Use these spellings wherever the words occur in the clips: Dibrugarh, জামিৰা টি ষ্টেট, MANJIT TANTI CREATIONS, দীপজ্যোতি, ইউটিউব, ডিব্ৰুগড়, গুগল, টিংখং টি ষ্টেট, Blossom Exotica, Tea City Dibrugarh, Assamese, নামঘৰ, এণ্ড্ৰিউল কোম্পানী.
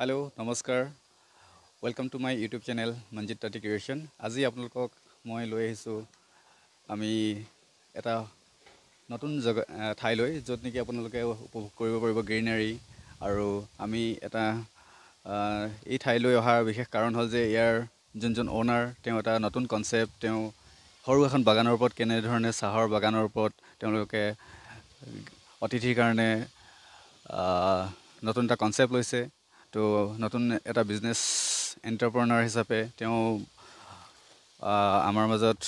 Hello नमस्कार welcome to my YouTube channel Manjit Tanti creation आज आपन लोगक মই লৈ আহিছো আমি এটা নতুন জগা ঠাই লৈ যত নেকি আপন লোকে উপভোগ কৰিব পাৰিব গ্ৰিনাৰি আৰু আমি এটা এই ঠাই লৈ অহাৰ বিশেষ কাৰণ হ'ল যে ইয়াৰ জনজন ওনাৰ তেওঁ এটা নতুন কনসেপ্ট তেওঁ সৰু এখন বাগানৰ ওপৰত কেনে ধৰণে চাহৰ বাগানৰ ওপৰত তেওঁ লোকে অতিথিৰ কাৰণে নতুন এটা কনসেপ্ট লৈছে তো নতুন এটা বিজনেস এন্টাৰপ্ৰেনাৰ হিচাপে তেওঁ আমাৰ মাজত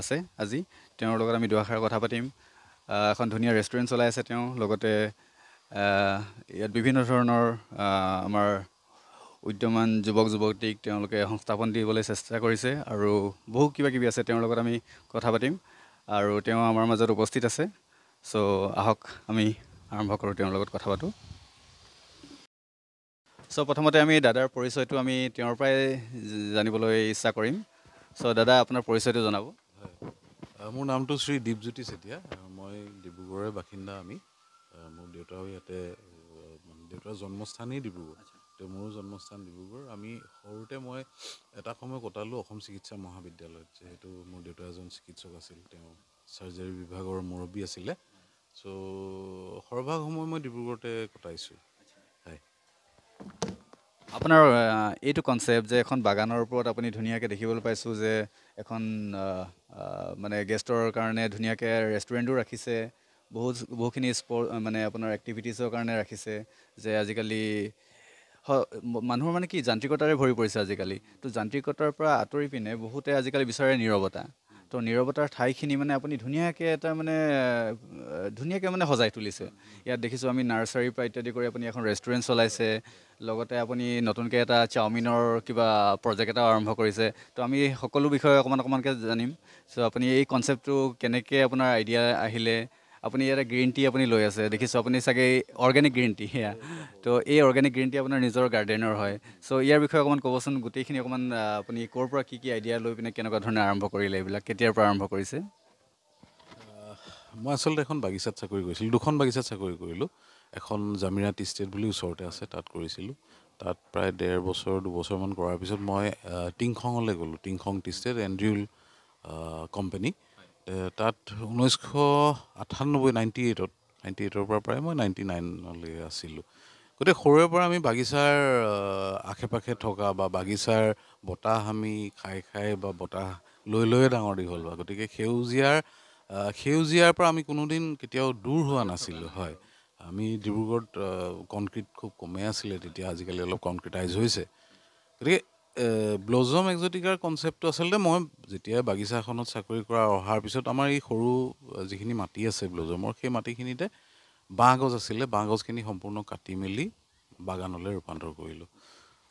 আছে আজি তেওঁৰ লগত আমি দুৱাখাৰ কথা পাতিম এখন ধুনীয়া ৰেষ্টুৰেণ্ট চলাই আছে তেওঁ লগতে ইয়াত বিভিন্ন ধৰণৰ আমাৰ উদ্যমান যুৱক যুৱতীক তেওঁলোকে সংস্থাপন দিবলৈ চেষ্টা কৰিছে আৰু বহু কিবা কিবি আছে তেওঁৰ লগত আমি কথা পাতিম আৰু তেওঁ আমাৰ মাজত উপস্থিত আছে সো আহক আমি আৰম্ভ কৰোঁ তেওঁৰ লগত কথা পাতো সো প্ৰথমতে আমি দাদাৰ পৰিচয়টো আমি তেওঁৰ পৰাই জানিবলৈ ইচ্ছা কৰিম সো দাদা আপোনাৰ পৰিচয়টো জনাব মোৰ নামটো শ্ৰী দীপজ্যোতি সেতিয়া মই ডিব্ৰুগড়ৰ বাসিন্দা আমি মোৰ দেউতা ইয়াতে দেউতাৰ জন্মস্থানই ডিব্ৰুগড় তে মোৰ জন্মস্থান ডিব্ৰুগড় আমি হৰুতে মই এটা সময় কটালো অসম চিকিৎসা মহাবিদ্যালয়ত যেহেতু মোৰ দেউতা এজন চিকিৎসক আছিল তেওঁ সাৰ্জাৰি বিভাগৰ মুৰব্বী আছিল সো সৰভাগ সময় মই ডিব্ৰুগড়তে কটাইছো আপনাৰ এইটো কনসেপ্ট যে এখন বাগানৰ ওপৰত আপুনি ধুনিয়াকে দেখিবলৈ পাইছো যে এখন মানে গেষ্টৰ কাৰণে ধুনিয়াকে ৰেষ্টুৰেণ্টও ৰাখিছে বহুত বহুখিনি মানে আপোনাৰ এক্টিভিটিজৰ কাৰণে ৰাখিছে যে আজিকালি মানুহৰ মানে কি যান্ত্ৰিকতাৰে ভৰি পৰিছে আজিকালি তো যান্ত্ৰিকতাৰ পৰা আঁতৰি পিনে বহুতে আজিকালি বিচাৰে নীৰৱতা তো নীৰৱতাৰ ঠাইখিনি মানে আপুনি ধুনিয়াকে এটা মানে ধুনিয়াকে মানে সজাই তুলিছে ইয়াত দেখিছো আমি নাৰ্সাৰী পৰা ইত্যাদি কৰি আপুনি এখন ৰেষ্টুৰেণ্ট চলাইছে লগতে আপুনি নতুনকৈ এটা চাওমিনৰ কিবা প্ৰজেক্ট এটা আৰম্ভ কৰিছে তো আমি সকলো বিষয়ে অকমান অকমানকৈ জানিম সো আপুনি এই কনসেপ্টটো কেনেকৈ আপোনাৰ আইডিয়া আহিলে আপুনি এটা গ্ৰীণ টি আপুনি লৈ আছে দেখিছো আপুনি সাগে অৰ্গেনিক গ্ৰীণ টি হ্যাঁ তো এই অৰ্গেনিক গ্ৰীণ টি আপোনাৰ নিজৰ গাৰ্ডেনৰ হয় সো ইয়াৰ বিষয়ে অকমান ক'বচোন গুটেইখিনি অকমান আপুনি কৰ পৰা কি কি আইডিয়া লৈ পিনে কেনেকুৱা ধৰণে আৰম্ভ কৰিলে এইবিলা কেতিয়াৰ পৰা আৰম্ভ কৰিছে মই আসলে এখন বাগিচাত চাকৰি কৰিছিল দুখন বাগিচাত চাকৰি কৰিলো এখন জামিৰা টি ষ্টেট বুলি ওচৰতে আছে তাত কৰিছিলো তাত প্ৰায় 1.5 বছৰ 2 বছৰ মান কৰাৰ পিছত মই টিংখংলৈ গলো টিংখং টি ষ্টেট এণ্ড্ৰিউল কোম্পানী তাত 1998 পৰা প্ৰায় মই 99 লৈ আছিলোঁ গতে খৰুৰ পৰা আমি বাগিচাৰ আখে পাখে থকা বা বাগিচাৰ বতাহ আমি খাই খাই বা বতাহ লৈ লৈ ডাঙৰ দীঘল বা গতিকে খেউজিয়াৰ পৰা আমি কোনোদিন কেতিয়াও দূৰ হোৱা নাছিলোঁ হয় আমি ডিব্ৰুগড়ত কংক্ৰিট খুব কমে আছিলে তেতিয়া আজিকালি অলপ কংক্ৰিটাইজ হৈছে গতিকে Blossom Exotica কনসেপ্ট আসলে মই যেতিয়া বাগিচাখনত চাকৰি কৰা অহাৰ পিছত আমাৰ এই সৰু যিখিনি মাটি আছে ব্লজমৰ সেই মাটিখিনিতে বাঁহগছ আছিলে বাঁহগছখিনি সম্পূৰ্ণ কাটি মেলি বাগানলৈ ৰূপান্তৰ কৰিলো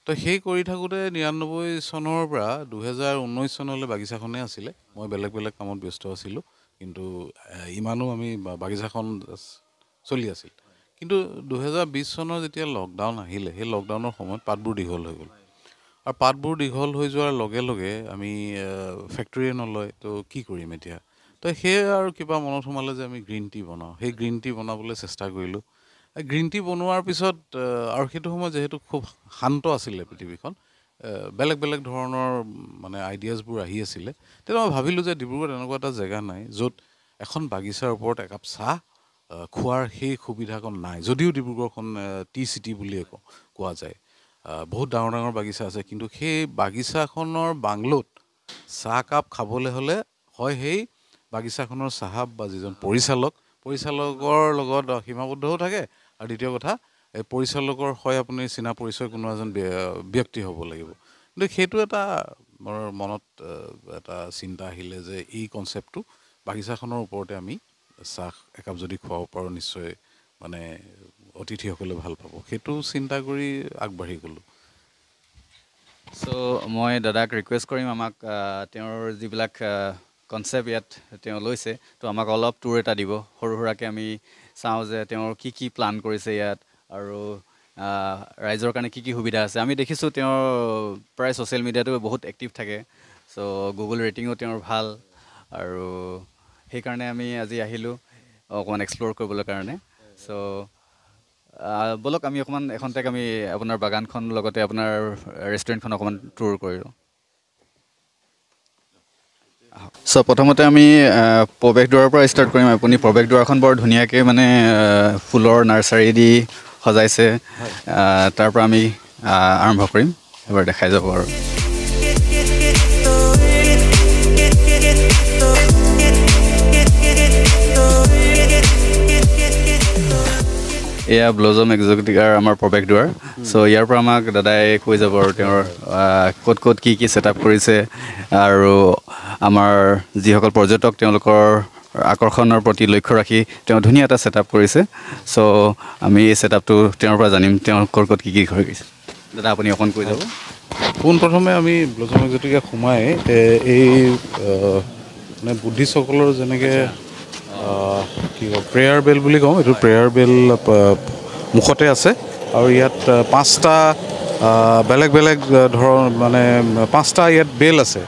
তো সেই কৰি থাকুতে 99 চনৰ পৰা 2019 চনলৈ বাগিচাখনে আছিলে মই বেলেগ বেলেগ কামত ব্যস্ত আছিল কিন্তু ইমানো আমি বাগিচাখন চলি আছিল কিন্তু 2020 চনৰ যেতিয়া লকডাউন আহিলে সেই লকডাউনৰ সময়ত পাতবোৰ দীঘল হৈ গ'ল আৰ পাতবোৰ দীঘল হৈ যোৱাৰ লগে লগে আমি ফ্যাক্টৰি নলয় তো কি কৰিম এতিয়া তো হে আৰু কিবা মনত সোমালে যে আমি গ্ৰীণ টি বনাও হে গ্ৰীণ টি বনাবলৈ চেষ্টা কৰিলো গ্ৰীণ টি বনোৱাৰ পিছত আৰু সেইটো সময় যেহেতু খুব শান্ত আছিল পৃথিৱীখন বেলেগ বেলেগ ধৰণৰ মানে আইডিয়াজবোৰ আহি আছিল তে মই ভাবিলো যে ডিব্ৰুগড়ত এনেকুৱা এটা জায়গা নাই যত এখন বাগিচাৰ ওপৰত একাপ চাহ খোৱাৰ সেই সুবিধাকণ নাই যদিও ডিব্ৰুগড়খন টি সিটি বুলি কোৱা যায় বহুত ডাঙৰ ডাঙৰ বাগিচা আছে কিন্তু সেই বাগিচাখনৰ বাংলোত চাহ কাপ খাবলৈ হলে হয় সেই বাগিচাখনৰ সাহাব বা যিজন পৰিচালকৰ লগত সীমাবদ্ধও থাকে আৰু দ্বিতীয় কথা এই পৰিচালকৰ হয় আপুনি চিনা পৰিচয় কোনো এজন ব্যক্তি হ'ব লাগিব কিন্তু সেইটো এটা মোৰ মনত এটা চিন্তা আহিলে যে এই কনসেপ্টটো বাগিচাখনৰ ওপৰতে আমি চাহ একাপ যদি খুৱাব পাৰো নিশ্চয় মানে অতিথিসকলে ভাল পাব সেইটো চিন্তা কৰি আগবাঢ়ি গলো সো মই দাদাক ৰিকুৱেষ্ট কৰিম আমাক তেওঁৰ যিবিলাক কনসেপ্ট ইয়াত তেওঁ লৈছে তো আমাক অলপ টুৰ এটা দিব সৰু সৰুকৈ আমি চাও যে তেওঁৰ কি কি প্ল্যান কৰিছে ইয়াত আৰু ৰাইজৰ কাৰণে কি কি সুবিধা আছে আমি দেখিছো তেওঁ প্ৰায় সোশ্যাল মিডিয়াটো বহুত অ্যাক্টিভ থাকে সো গুগল ৰেটিংও তেওঁৰ ভাল আৰু সেই কাৰণে আমি আজি আহিলো অকন এক্সপ্ল'ৰ কৰিবলৈ কাৰণে সো বলক আমি অকমান এখন থেকে আমি আপনার বাগানখন লগতে আপনার রেস্টুরেন্টখন অকমান ট্যুর করিলো সো প্রথমতে আমি প্রবেশ দুৱাৰ পৰা স্টাৰ্ট কৰিম আপুনি প্ৰবেশ দুৱাৰখন বৰ ধুনিয়াকে মানে ফুলৰ নাৰ্সাৰি দি সজাইছে তাৰ পৰা আমি আৰম্ভ কৰিম এবাৰ দেখাই যাব আৰু Yeah, Blossom Exotica amar project door. So here from our dadai koi jabor teor kot ki setup korise aru amar jihokol porjotok teolokor akorkhonor proti lokkho rakhi teo dhuniya ta setup korise. So ami setup to teor pora janim teor kot ki korise. Dada apuni okon koi jabo. Pon prothome ami Blossom Exotica khumai ei mane buddhisokolor jeneke prayer bell বুলি কম এটো prayer bell মুখতে আছে আৰু ইয়াত পাঁচটা বেলেগ বেলেগ ধৰণ মানে পাঁচটা ইয়াত বেল আছে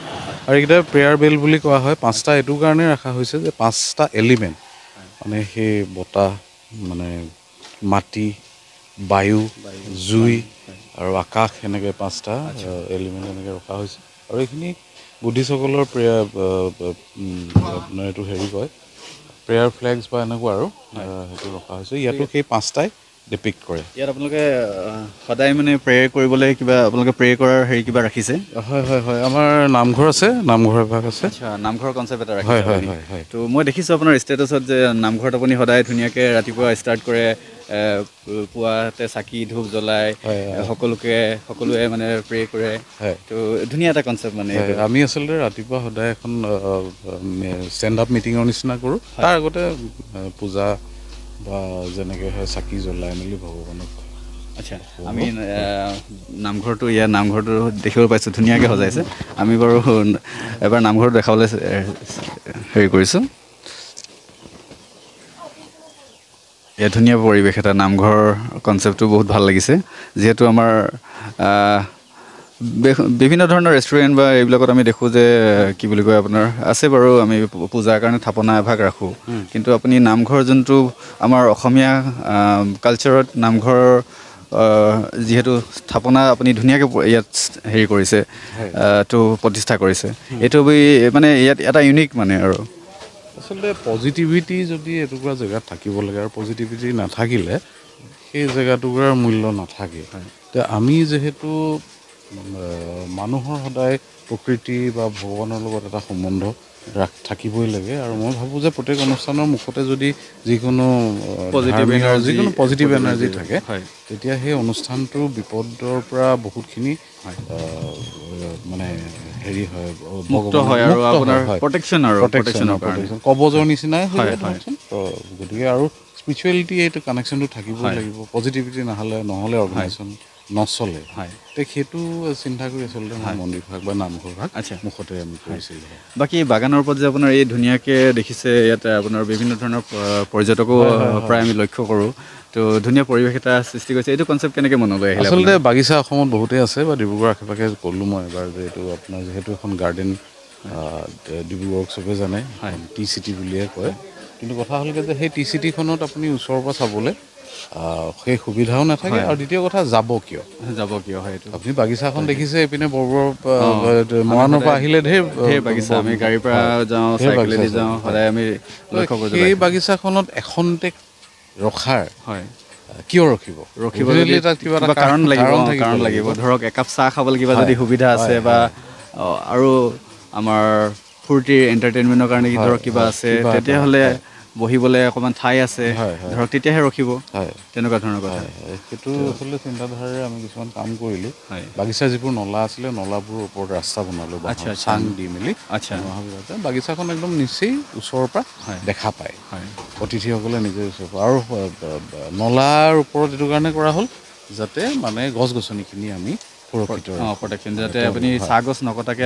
আৰু এটা prayer bell বুলি কোৱা হয় পাঁচটা এটু কাৰণে ৰাখা হৈছে যে পাঁচটা এলিমেন্ট মানে হে বতা মানে মাটি বায়ু জুই আৰু আকাশ এনেকৈ পাঁচটা এলিমেন্ট এনেকৈ ৰখা হৈছে আৰু এখিনি বুদ্ধিসকলৰ প্ৰেয়াৰ আপোনাৰ এটু হেৰি কয় Prayer flags by Naguaro, so you have to keep past I depict Korea. You have to look at a prayer curriculum, look at prayer or Hikibarakise. Amar Namkorse, Namkorse, Namkor conservator. To more the his opener status of the Namkoraponi Hodai, Tunake, Ratipo, Start Korea, Pua, Tesaki, Hubzolai, Hokoluke, Hokolu, Prayer Korea, to Dunia concept money. Ami Solder, Ratipo Hodai, stand up meeting on Snaguru, Targota, Puza. Wow, जनके है सकी जोलाई मिली भगवानक अच्छा आमी नामघर तो या नामघर तो देखियो पाइছো दुनिया के हो जायसे आमी बरो एबार नामघर देखावले हेरि करिसो या दुनिया परिवेश এটা নামঘর কনসেপ্টটো বহুত ভাল লাগিছে যেহেতু আমাৰ বিভিন্ন ধৰণৰ ৰেষ্টুৰেন্ট বা এইবিলাকত আমি দেখো যে কি বুলি কয় আপোনাৰ আছে বাৰু আমি পূজাৰ কাৰণে স্থাপনা ভাগ ৰাখো কিন্তু আপুনি নামঘৰ জন্তু আমাৰ অসমীয়া কালচাৰত নামঘৰ যেহেতু স্থাপনা আপুনি ধুনিয়াকে ইয়াত হেৰি কৰিছে তো প্ৰতিষ্ঠা কৰিছে এটো মানে ইয়াত এটা ইউনিক মানে আৰু আসলে পজিটিভিটি যদি এটুকুৰা জায়গা থাকিব লাগে আৰু পজিটিভিটি নাথাকিলে এই জায়গাটুকুৰাৰ মূল্য নাথাকে তে আমি যেহেতু মানুহৰ হদাই প্ৰকৃতি বা ভগৱানৰ লগত এটা সম্বন্ধ ৰাখ থাকিবই লাগে আৰু মই ভাবো যে প্ৰত্যেক অনুষ্ঠানৰ মুখতে যদি যিকোনো পজিটিভ এনাৰ্জি থাকে তেতিয়া হে অনুষ্ঠানটো বিপদৰ পৰা বহুতখিনি মানে হেৰি হয় মুক্ত হয় আৰু আপোনাৰ প্ৰটেকচন আৰু প্ৰটেকচনৰ কাৰণে কবজৰ নিচিনাই হয় তো গতিকে আৰু স্পিৰিচুৱেলিটি এইটো কানেকচনটো থাকিবই লাগিব পজিটিভিটি নহলে অৰ্গানাইজেচন নসলে হয় তে হেতু চিন্তা কৰি আছলতে মন্দিৰ ভাগ বা নামঘৰ ভাগ আচ্ছা মুখতে আমি কৈছিলো বাকি বাগানৰ ওপৰত যে আপোনাৰ এই ধুনিয়াকে দেখিছে ইয়াতে আপোনাৰ বিভিন্ন ধৰণৰ পৰ্যটকও প্ৰায় আমি লক্ষ্য কৰো তো ধুনিয়া পৰিৱেশ এটা সৃষ্টি কৰিছে এইটো কনসেপ্ট কেনেকৈ মনলৈ আহিল আছলতে বাগিচা অসমত বহুতে আছে বা ডিব্ৰুগড় আশেপাশে কল্লু মই এবাৰ যে এইটো আপোনাৰ যেহেতু এখন গাৰ্ডেন ডিব্ৰুগড়ক সবে জানে টি সিটি বুলিয়ে কয় কিন্তু কথা হলকে যে সেই টি সিটি খনত আপুনি উছৰ পৰা চাবলৈ সেই সুবিধাও নাথাকে আৰু দ্বিতীয় কথা যাব কিয় হেতু আপুনি বাগিচাখন দেখিছে এপিনে বৰবৰ মৰানৰ পৰা আহিলে ধেৰ বাগিচা আমি গাড়ীৰ পৰা যাওঁ সাইকেলেদি যাওঁ হৰাই আমি লক্ষ্য কৰি এই বাগিচাখনত এখনতেক ৰখাৰ হয় কিয় ৰখিব যদি তাক কিবা কাৰণ লাগিব ধৰক একাপ চা খাবলৈ কিবা যদি সুবিধা আছে বা আৰু আমাৰ ফুৰ্তি এন্টাৰটেইনমেন্টৰ কাৰণে কি ধৰক কিবা আছে তেতিয়া হলে বহিবলে অকমান ঠাই আছে ধৰক তেতিয়াহে ৰখিব তেনকা ধৰণৰ কথা কিন্তু আসলে চিন্তা ধাৰাৰে আমি কিছুমান কাম কৰিলো বাগিচা যিপুৰ নলা আছিল নলাপুৰ ওপৰত ৰাস্তা বনালো আচ্ছা চাং দি মিলি আচ্ছা বাগিচাখন একদম নিচেই ওচৰৰ পৰা দেখা পায় অতিথিসকলে নিজে ওচৰত আৰু নলাৰ ওপৰত এটো কাৰণে কৰা হল যাতে মানে গছগছনিখিনি আমি প্ৰটেকচন যাতে আপুনি সাগছ নকটাকে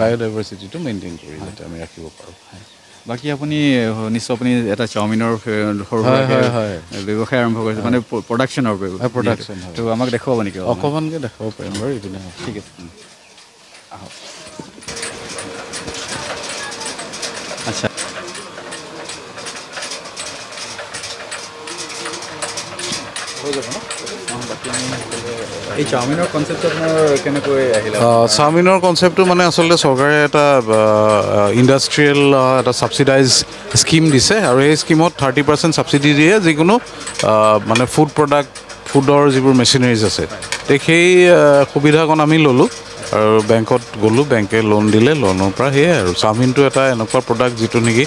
বায়োডাইভাৰ্সিটি টু মেইনটেইন কৰি যাতে আমি ৰাখিব পাৰো বাকি আপুনি নিশ্চয় আপুনি এটা চাওমিনৰ ব্যৱসায় আৰম্ভ কৰিছে মানে প্ৰডাকচনৰ প্ৰডাকচন তো আমাক দেখাব নেকি অকমানকে দেখাব পাৰিম বাৰু ইপিনে ঠিক আছে আচ্ছা এই চাওমিনৰ কনসেপ্ট আপোনাৰ কেনেকৈ আহিলা? চাওমিনৰ কনসেপ্টটো মানে আসলে সৰকাৰে এটা ইন্ডাস্ট্ৰিয়াল এটা সাবসিডাইজ স্কিম দিছে আৰু এই স্কিমত 30% সাবসিডি দিয়ে যিকোনো মানে ফুড প্ৰোডাক্ট ফুডৰ যিবোৰ মেচিনাৰিজ আছে তেখেই সুবিধাকণ আমি ললো আৰু বেংকত গলো বেংকে লোন দিলে লোনৰ পৰা হে আৰু চাওমিনটো এটা এনেকুৱা প্ৰোডাক্ট যেটো নেকি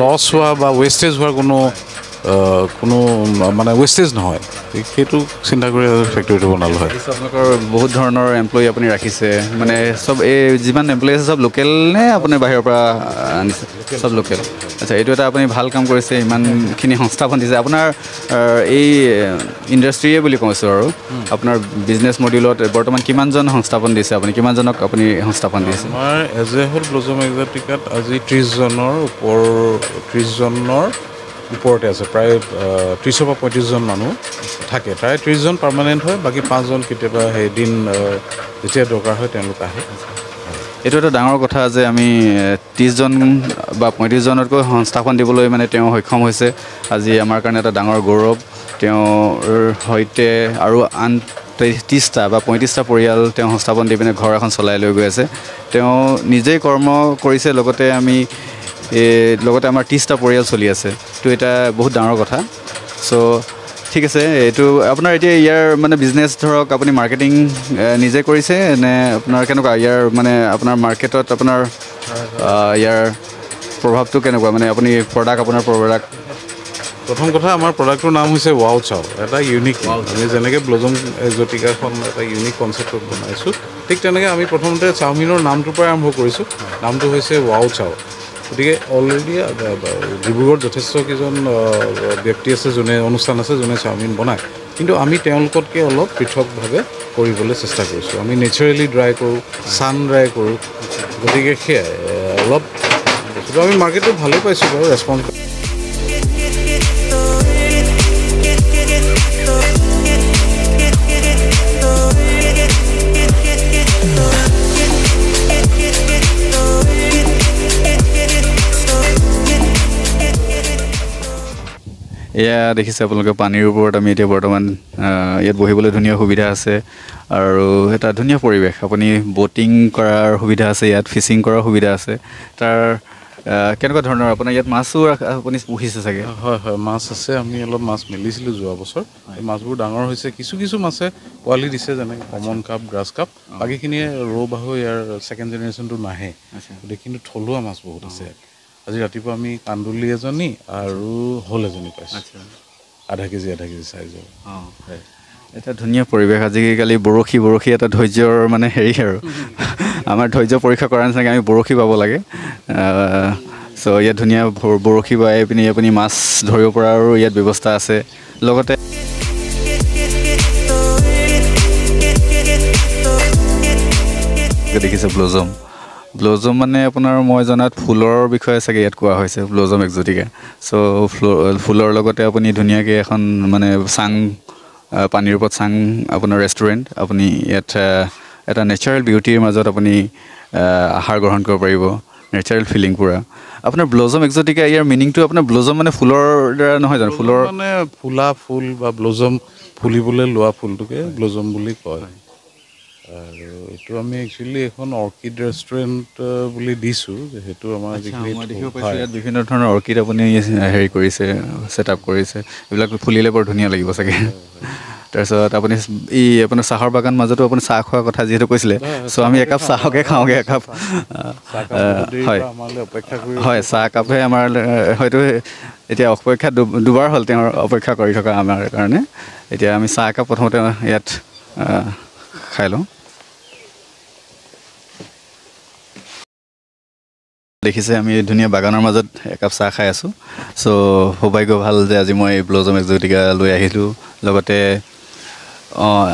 লস হোৱা বা ওয়েস্টেজ হোৱাৰ কোনো মানে ওয়েস্টেজ নহয় সেইটো চিন্তা কৰি ফ্যাক্টৰিটো বনাল হয়। আপোনাকৰ বহুত ধৰণৰ এমপ্লয়ি আপুনি ৰাখিছে মানে সব এই যিমান এমপ্লয়ি আছে সব লোকেল নে আপোনাৰ বাহিৰৰ পৰা আনিছে? সব লোকেল। আচ্ছা, এইটো এটা আপুনি ভাল কাম কৰিছে, ইমানখিনি সংস্থাপন দিছে। আপোনাৰ এই ইণ্ডাষ্ট্ৰীয়ে বুলি কৈছোঁ আৰু আপোনাৰ বিজনেছ মডিউলত বৰ্তমান কিমানজন সংস্থাপন দিছে আপুনি, কিমানজনক আপুনি সংস্থাপন দিছে? আমাৰ এজ এ হোল ব্লজম এক্স'টিকাত আজি 30 জনৰ ওপৰতে আছে, প্ৰায় 30 বা 35 জন মানুহ থাকে। প্ৰায় 30 জন পাৰ্মানেণ্ট হয়, বাকী 5 জন কেতিয়াবা সেইদিন যেতিয়া দৰকাৰ হয় তেওঁলোক আহে। এইটো এটা ডাঙৰ কথা যে আমি 30 জন বা 35 জনতকৈ সংস্থাপন দিবলৈ মানে তেওঁ সক্ষম হৈছে, আজি আমাৰ কাৰণে এটা ডাঙৰ গৌৰৱ। তেওঁৰ সৈতে আৰু আন 30 বা 35টা পৰিয়াল তেওঁ সংস্থাপন দি পিনে ঘৰ এখন চলাই লৈ গৈ আছে। তেওঁ নিজেই কৰ্ম কৰিছে, লগতে আমি লগতে আমাৰ 30টা পৰিয়াল চলি আছে। তো এটা বহুত ডাঙৰ কথা। চ' ঠিক আছে, এইটো আপোনাৰ এতিয়া ইয়াৰ মানে বিজনেছ ধৰক আপুনি মাৰ্কেটিং নিজে কৰিছে নে আপোনাৰ কেনেকুৱা ইয়াৰ মানে আপোনাৰ মাৰ্কেটত আপোনাৰ ইয়াৰ প্ৰভাৱটো কেনেকুৱা, মানে আপুনি প্ৰডাক্ট প্ৰথম কথা আমাৰ প্ৰডাক্টৰ নাম হৈছে ৱাও চাও, এটা ইউনিক। আমি যেনেকৈ ব্লজম এক্স'টিকাখন এটা ইউনিক কনচেপ্টত বনাইছোঁ, ঠিক তেনেকৈ আমি প্ৰথমতে চাওমিনৰ নামটোৰ পৰা আৰম্ভ কৰিছোঁ। নামটো হৈছে ৱাও চাও। গতিকে অলৰেডি ডিব্ৰুগড়ত যথেষ্টকেইজন ব্যক্তি আছে, যোনে অনুষ্ঠান আছে, যোনে চাওমিন বনায়, কিন্তু আমি তেওঁলোকতকৈ অলপ পৃথকভাৱে কৰিবলৈ চেষ্টা কৰিছোঁ। আমি নেচাৰেলি ড্ৰাই কৰোঁ, ছান ড্ৰাই কৰোঁ। গতিকে সেয়াই অলপ আমি মাৰ্কেটটো ভালেই পাইছোঁ বাৰু ৰেছপন্স। এয়া দেখিছে আপোনালোকে পানীৰ ওপৰত আমি এতিয়া বৰ্তমান ইয়াত বহিবলৈ ধুনীয়া সুবিধা আছে আৰু এটা ধুনীয়া পৰিৱেশ। আপুনি ব'টিং কৰাৰ সুবিধা আছে ইয়াত, ফিচিং কৰাৰ সুবিধা আছে। তাৰ কেনেকুৱা ধৰণৰ আপোনাৰ ইয়াত মাছো আপুনি পুহিছে চাগে? হয় হয়, মাছ আছে। আমি অলপ মাছ মেলিছিলোঁ যোৱা বছৰ, এই মাছবোৰ ডাঙৰ হৈছে। কিছু কিছু মাছে পোৱালি দিছে, যেনে কমন কাপ, গ্ৰাছ কাপ। বাকীখিনিয়ে ৰৌ বাহু, ইয়াৰ ছেকেণ্ড জেনেৰেশ্যনটো নাহে। গতিকে কিন্তু থলুৱা মাছ বহুত আছে। আজি ৰাতিপুৱা আমি কান্দুলি এজনী আৰু হল এজনী পাইছোঁ, 1/2 কেজি 1/2 কেজি চাইজৰ। অঁ, এটা ধুনীয়া পৰিৱেশ। আজিকালি বৰশী এটা ধৈৰ্যৰ মানে হেৰি আৰু আমাৰ ধৈৰ্য পৰীক্ষা কৰাৰ নিচিনাকৈ আমি বৰশী পাব লাগে। চ' ইয়াত ধুনীয়া বৰশী বাই পিনি আপুনি মাছ ধৰিব পৰাৰো ইয়াত ব্যৱস্থা আছে। লগতে দেখিছে ব্লজম, ব্লজম মানে আপোনাৰ মই জনাত ফুলৰ বিষয়ে চাগে ইয়াত কোৱা হৈছে, ব্লজম এক্স'টিকা। চ' ফুলৰ লগতে আপুনি ধুনীয়াকৈ এখন মানে চাং, পানীৰ ওপৰত চাং আপোনাৰ ৰেষ্টুৰেণ্ট। আপুনি ইয়াত এটা নেচাৰেল বিউটিৰ মাজত আপুনি আহাৰ গ্ৰহণ কৰিব পাৰিব, নেচাৰেল ফিলিং পূৰা। আপোনাৰ ব্লজম এক্স'টিকা ইয়াৰ মিনিংটো আপোনাৰ ব্লজম মানে ফুলৰ দ্বাৰা নহয় জানো? ফুলৰ মানে ফুলা ফুল বা ব্লজম ফুলিবলৈ লোৱা ফুলটোকে ব্লজম বুলি কয়। আৰু এইটো আমি একচুৱেলি এখন অৰ্কিড ৰেষ্টুৰেণ্ট বুলি দিছোঁ। সেইটো আমাৰ বিভিন্ন ধৰণৰ অৰ্কিড আপুনি হেৰি কৰিছে, ছেট আপ কৰিছে। এইবিলাক ফুলিলে বৰ ধুনীয়া লাগিব চাগে। তাৰপিছত আপুনি এই আপোনাৰ চাহৰ বাগান মাজতো আপুনি চাহ খোৱাৰ কথা যিহেতু কৈছিলে, চ' আমি একাপ চাহকে খাওঁগৈ, একাপ। হয় হয়, চাহকাপে আমাৰ হয়তো এতিয়া অপেক্ষা দুবাৰ হ'ল তেওঁৰ অপেক্ষা কৰি থকা আমাৰ কাৰণে। এতিয়া আমি চাহকাপ প্ৰথমতে ইয়াত খাই লওঁ। দেখিছে আমি ধুনীয়া বাগানৰ মাজত একাপ চাহ খাই আছোঁ। চ' সৌভাগ্য ভাল যে আজি মই ব্লজম এক্স'টিকা লৈ আহিলোঁ। লগতে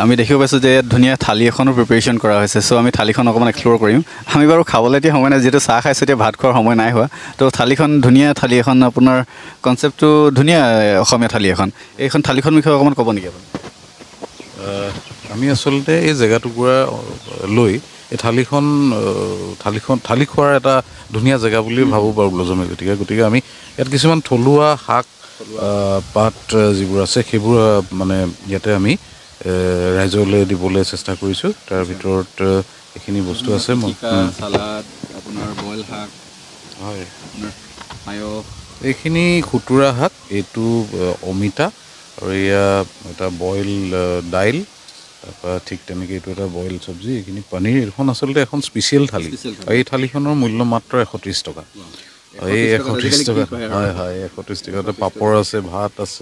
আমি দেখিব পাইছোঁ যে ইয়াত ধুনীয়া থালি এখনো প্ৰিপেৰেশ্যন কৰা হৈছে। চ' আমি থালিখন অকণমান এক্সপ্ল'ৰ কৰিম। আমি বাৰু খাবলৈ এতিয়া সময় নাই, যিহেতু চাহ খাইছোঁ, এতিয়া ভাত খোৱাৰ সময় নাই হোৱা। তো থালিখন ধুনীয়া থালি এখন, আপোনাৰ কনচেপ্টটো ধুনীয়া, অসমীয়া থালি এখন। এইখন থালিখন বিষয়ে অকণমান ক'ব নেকি আপুনি? আমি আসলে এই জেগাটুকুৰা লৈ এই থালি খোৱাৰ এটা ধুনীয়া জেগা বুলি ভাবোঁ বাৰু ব্লজম এক্স'টিকা। গতিকে আমি ইয়াত কিছুমান থলুৱা শাক পাট যিবোৰ আছে সেইবোৰ মানে ইয়াতে আমি ৰাইজলে দিবলৈ চেষ্টা কৰিছো তাৰ ভিতৰত এখিনি বস্তু আছে সালাদ আপোনাৰ বয়েল হাক হয় আয়ো এখিনি খুতুৰা হাক এটু অমিতা আৰু ইয়া এটা বয়েল ডাইল তাৰপৰ ঠিক তেনেকৈ এটু এটা বয়েল সবজি এখিনি পনীৰ এখন আসলে এখন স্পেশাল থালি এই থালিখনৰ মূল্য মাত্ৰ 130 টকা Hey, Ecotistica, hi, hi, Ecotistica, the paporas, hatas,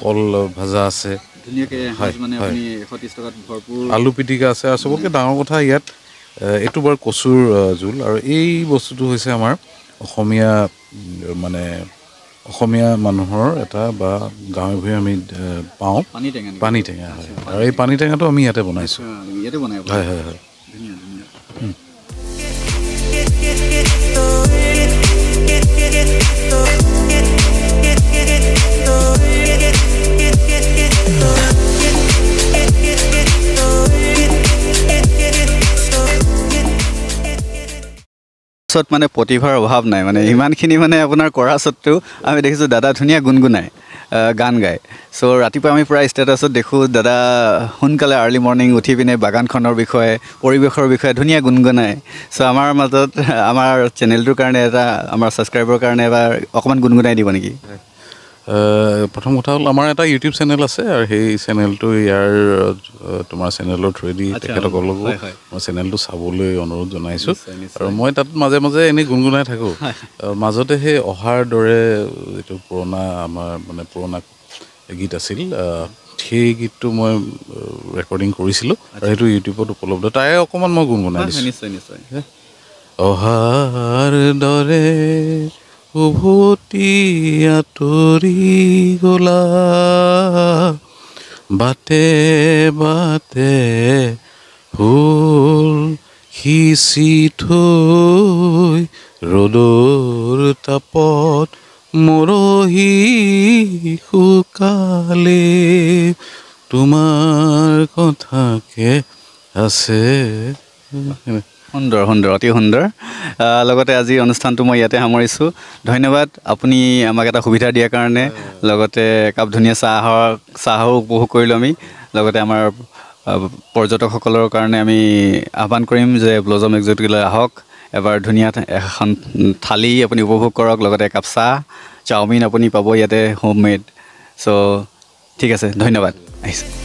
call Bazas, Alupitica, so look at Dangota yet, Etuber Kosur Zul, or E. Bosutu Samar, Homia Mane Homia Manhor, Eta, Ba, Gambiamid Pound, Panitanga, a Panitanga to me at a bonus. সত মানে প্রতিভার অভাব নাই মানে ইমানখিনি মানে আপনার করা সত্ত্বেও আমি দেখিছো দাদা ধুনিয়া গুনগুনাই গান গায় সো ৰাতিপা আমি প্ৰায় স্ট্যাটাসত দেখো দাদা হুনকালে আৰ্লি মৰ্নিং উঠি পিনে বাগানখনৰ বিষয়ে পৰিবেশৰ বিষয়ে ধুনিয়া গুনগুনাই সো আমাৰ মাজত আমাৰ চ্যানেলটোৰ কাৰণে এটা আমাৰ সাবস্ক্ৰাইবাৰৰ কাৰণে এবাৰ অকমান গুনগুনাই দিব নেকি প্ৰথম কথা হ'ল আমাৰ এটা ইউটিউব চ্যানেল আছে আৰু সেই চ্যানেলটো ইয়াৰ তোমাৰ চ্যানেলৰ থ্ৰুদি তেখেতসকল লগো মই চ্যানেলটো চাবলৈ অনুৰোধ জনাইছো আৰু মই তাত মাঝে মাঝে এনে গুণগুণাই থাকো মাজতে হে অহাৰ দৰে যেটো পুৰণা আমাৰ মানে পুৰণা গীত আছিল সেই গীতটো মই ৰেকৰ্ডিং কৰিছিলো আৰু সেইটো ইউটিউবত উপলব্ধ তাই অকমান মই গুণগুণাই দিছো নিশ্চয় নিশ্চয় অহাৰ দৰে Ubhuti aturi gola bate bate phul khisi thoi rodur tapot morohi khukale tumar kotha ke ase Hundred, hundred, ati hundred. Lagote aji anusthan to moi yate hamorisu. Dhanyabad apuni amak eta subidha dia karone. Lagote kab dhuniya saha bohu korilu ami. Lagote amar porjotokokolor karone ami ahwan korim je Blossom Exotica ahok. Ebar dhuniya ekhon thali apuni upobhog korok. Lagote ekap cha chowmin apuni pabo yate homemade. So thik ase. Dhanyabad.